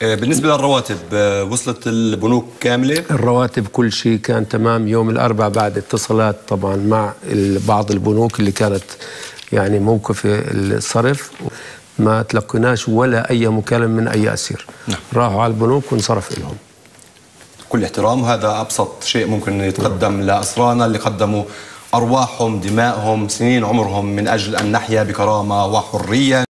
بالنسبة للرواتب وصلت البنوك كاملة؟ الرواتب كل شيء كان تمام يوم الأربعاء بعد اتصالات طبعا مع بعض البنوك اللي كانت يعني موقف الصرف، ما تلقيناش ولا أي مكالمة من أي أسير. نعم. راحوا على البنوك وانصرف لهم. كل احترام، هذا أبسط شيء ممكن يتقدم لأسرانا اللي قدموا أرواحهم دمائهم سنين عمرهم من أجل أن نحيا بكرامة وحرية.